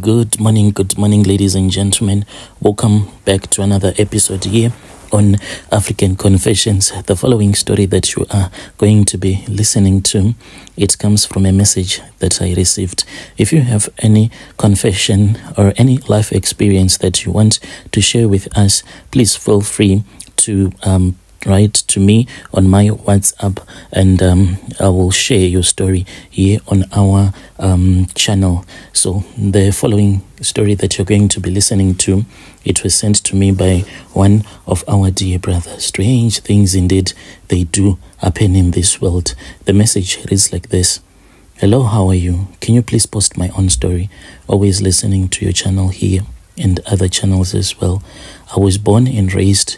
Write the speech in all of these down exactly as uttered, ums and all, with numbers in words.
Good morning, good morning, ladies and gentlemen. Welcome back to another episode here on African Confessions. The following story that you are going to be listening to, it comes from a message that I received. If you have any confession or any life experience that you want to share with us, please feel free to um, write to me on my WhatsApp, and um, I will share your story here on our um, channel. So the following story that you're going to be listening to, it was sent to me by one of our dear brothers. Strange things indeed they do happen in this world. The message reads like this. Hello, how are you? Can you please post my own story? Always listening to your channel here and other channels as well. I was born and raised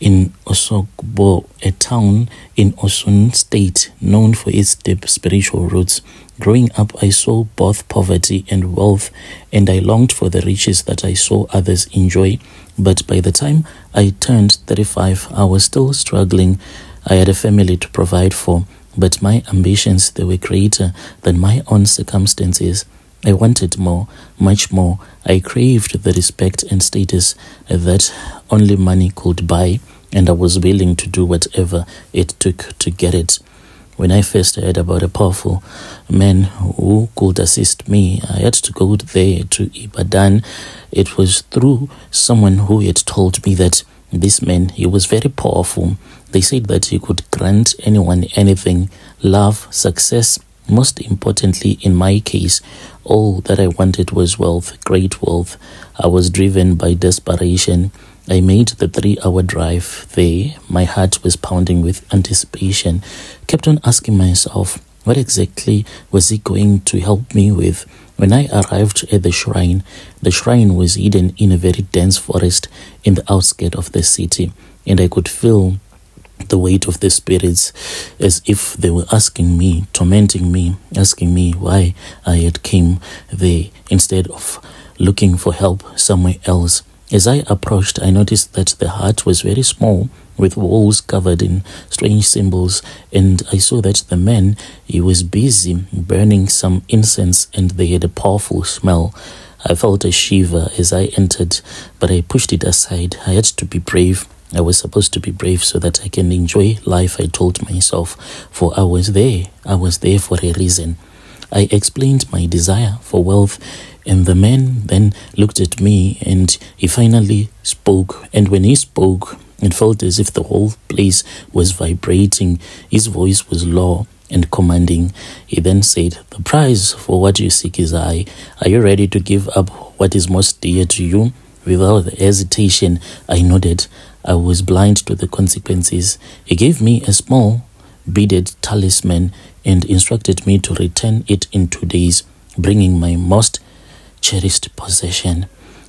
in Osogbo, a town in Osun state known for its deep spiritual roots. Growing up, I saw both poverty and wealth, and I longed for the riches that I saw others enjoy. But by the time I turned thirty-five, I was still struggling. I had a family to provide for, but my ambitions, they were greater than my own circumstances. I wanted more, much more. I craved the respect and status that only money could buy, and I was willing to do whatever it took to get it. When I first heard about a powerful man who could assist me, I had to go there to Ibadan. It was through someone who had told me that this man, he was very powerful. They said that he could grant anyone anything, love, success. Most importantly, in my case, all that I wanted was wealth, great wealth. I was driven by desperation. I made the three-hour drive there. My heart was pounding with anticipation. Kept on asking myself, what exactly was he going to help me with? When I arrived at the shrine, the shrine was hidden in a very dense forest in the outskirts of the city, and I could feel the weight of the spirits, as if they were asking me, tormenting me, asking me why I had came there instead of looking for help somewhere else. As I approached, I noticed that the hut was very small, with walls covered in strange symbols, and I saw that the man, he was busy burning some incense, and they had a powerful smell. I felt a shiver as I entered, but I pushed it aside. I had to be brave. I was supposed to be brave so that I can enjoy life, I told myself, for I was there. I was there for a reason. I explained my desire for wealth, and the man then looked at me, and he finally spoke. And when he spoke, it felt as if the whole place was vibrating. His voice was low and commanding. He then said, "The prize for what you seek is high. Are you ready to give up what is most dear to you?" Without hesitation, I nodded. I was blind to the consequences. He gave me a small beaded talisman and instructed me to return it in two days, bringing my most cherished possession.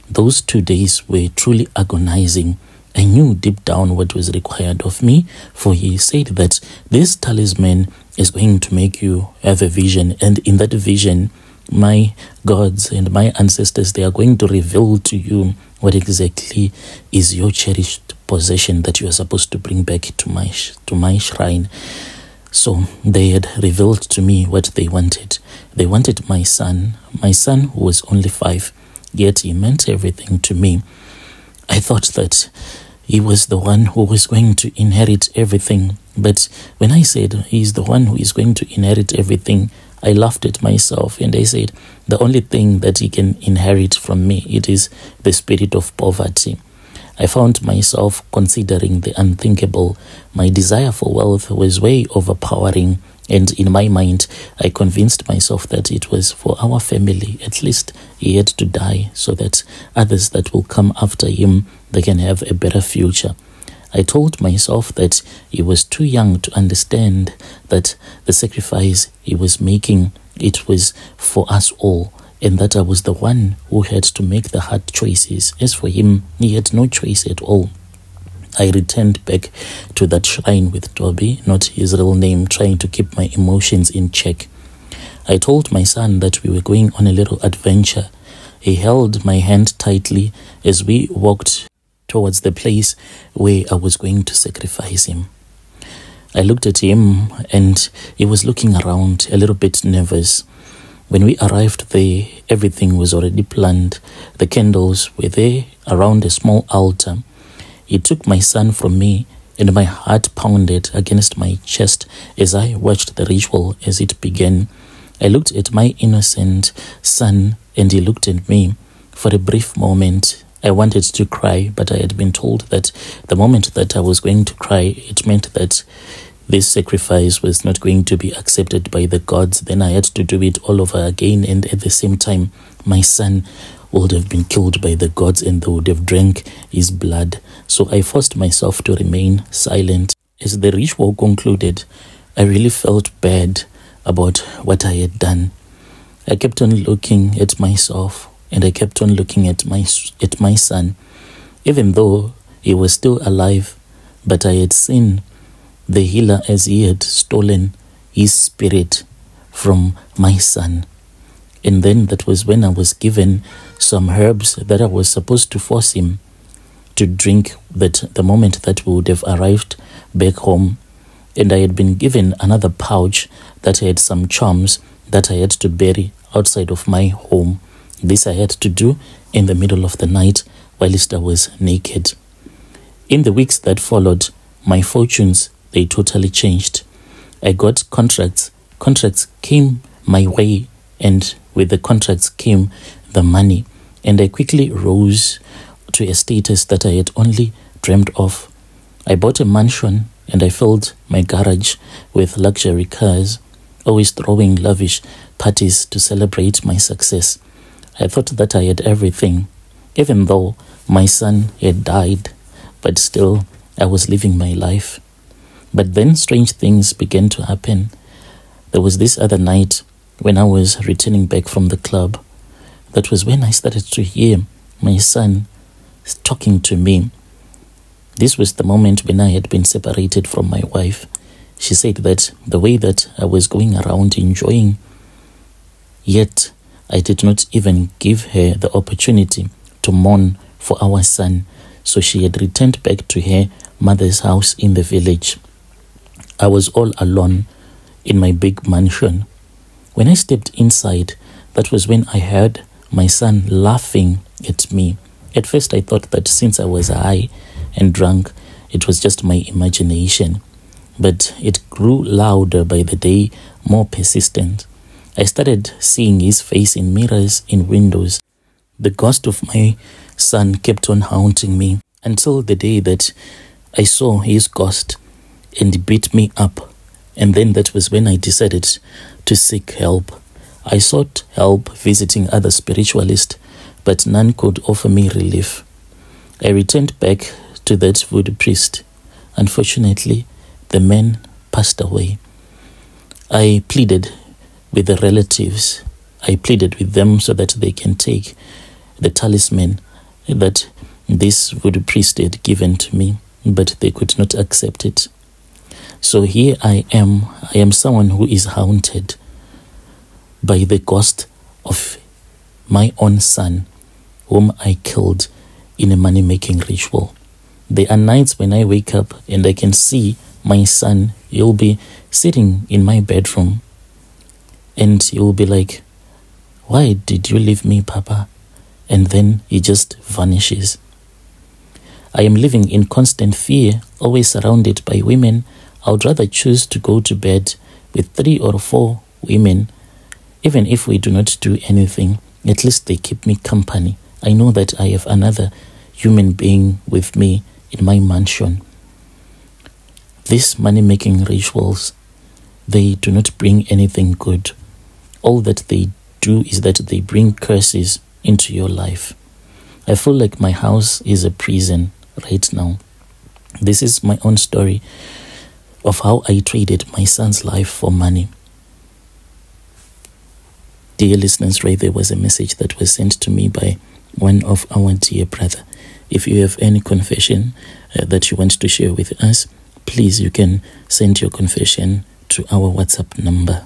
Those two days were truly agonizing. I knew deep down what was required of me, for he said that this talisman is going to make you have a vision, and in that vision, my gods and my ancestors, they are going to reveal to you what exactly is your cherished possession that you are supposed to bring back to my sh to my shrine. So they had revealed to me what they wanted. They wanted my son, my son who was only five, yet he meant everything to me. I thought that he was the one who was going to inherit everything. But when I said he is the one who is going to inherit everything, I laughed at myself, and I said, the only thing that he can inherit from me, it is the spirit of poverty. I found myself considering the unthinkable. My desire for wealth was way overpowering, and in my mind, I convinced myself that it was for our family. At least he had to die so that others that will come after him, they can have a better future. I told myself that he was too young to understand that the sacrifice he was making, it was for us all, and that I was the one who had to make the hard choices. As for him, he had no choice at all. I returned back to that shrine with Toby, not his real name, trying to keep my emotions in check. I told my son that we were going on a little adventure. He held my hand tightly as we walked towards the place where I was going to sacrifice him. I looked at him, and he was looking around, a little bit nervous. When we arrived there, everything was already planned. The candles were there around a small altar. He took my son from me, and my heart pounded against my chest as I watched the ritual as it began. I looked at my innocent son, and he looked at me. For a brief moment, I wanted to cry, but I had been told that the moment that I was going to cry, it meant that this sacrifice was not going to be accepted by the gods. Then I had to do it all over again, and at the same time, my son would have been killed by the gods and they would have drank his blood. So I forced myself to remain silent. As the ritual concluded, I really felt bad about what I had done. I kept on looking at myself, and I kept on looking at my, at my son. Even though he was still alive, but I had seen the healer as he had stolen his spirit from my son. And then that was when I was given some herbs that I was supposed to force him to drink that the moment that we would have arrived back home. And I had been given another pouch that had some charms that I had to bury outside of my home. This I had to do in the middle of the night whilst I was naked. In the weeks that followed, my fortunes, they totally changed. I got contracts. Contracts came my way, and with the contracts came the money. And I quickly rose to a status that I had only dreamed of. I bought a mansion, and I filled my garage with luxury cars, always throwing lavish parties to celebrate my success. I thought that I had everything, even though my son had died, but still I was living my life. But then strange things began to happen. There was this other night when I was returning back from the club. That was when I started to hear my son talking to me. This was the moment when I had been separated from my wife. She said that the way that I was going around enjoying, yet I did not even give her the opportunity to mourn for our son. So she had returned back to her mother's house in the village. I was all alone in my big mansion. When I stepped inside, that was when I heard my son laughing at me. At first I thought that since I was high and drunk, it was just my imagination. But it grew louder by the day, more persistent. I started seeing his face in mirrors, in windows. The ghost of my son kept on haunting me until the day that I saw his ghost and he beat me up. And then that was when I decided to seek help. I sought help visiting other spiritualists, but none could offer me relief. I returned back to that voodoo priest. Unfortunately, the man passed away. I pleaded with the relatives. I pleaded with them so that they can take the talisman that this voodoo priest had given to me, but they could not accept it. So here I am. I am someone who is haunted by the ghost of my own son, whom I killed in a money-making ritual. There are nights when I wake up and I can see my son. He'll be sitting in my bedroom and he'll be like, "Why did you leave me, Papa?" And then he just vanishes. I am living in constant fear, always surrounded by women. I would rather choose to go to bed with three or four women. Even if we do not do anything, at least they keep me company. I know that I have another human being with me in my mansion. These money-making rituals, they do not bring anything good. All that they do is that they bring curses into your life. I feel like my house is a prison right now. This is my own story of how I traded my son's life for money. Dear listeners, right there was a message that was sent to me by one of our dear brother. If you have any confession uh, that you want to share with us, please you can send your confession to our WhatsApp number.